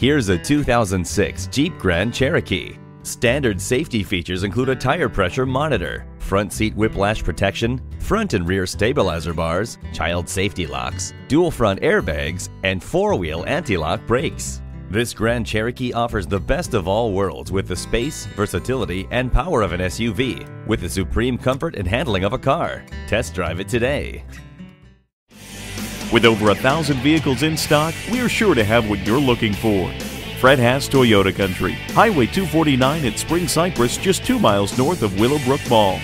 Here's a 2006 Jeep Grand Cherokee. Standard safety features include a tire pressure monitor, front seat whiplash protection, front and rear stabilizer bars, child safety locks, dual front airbags, and four-wheel anti-lock brakes. This Grand Cherokee offers the best of all worlds with the space, versatility, and power of an SUV, with the supreme comfort and handling of a car. Test drive it today. With over 1,000 vehicles in stock, we're sure to have what you're looking for. Fred Haas Toyota Country, Highway 249 at Spring Cypress, just 2 miles north of Willowbrook Mall.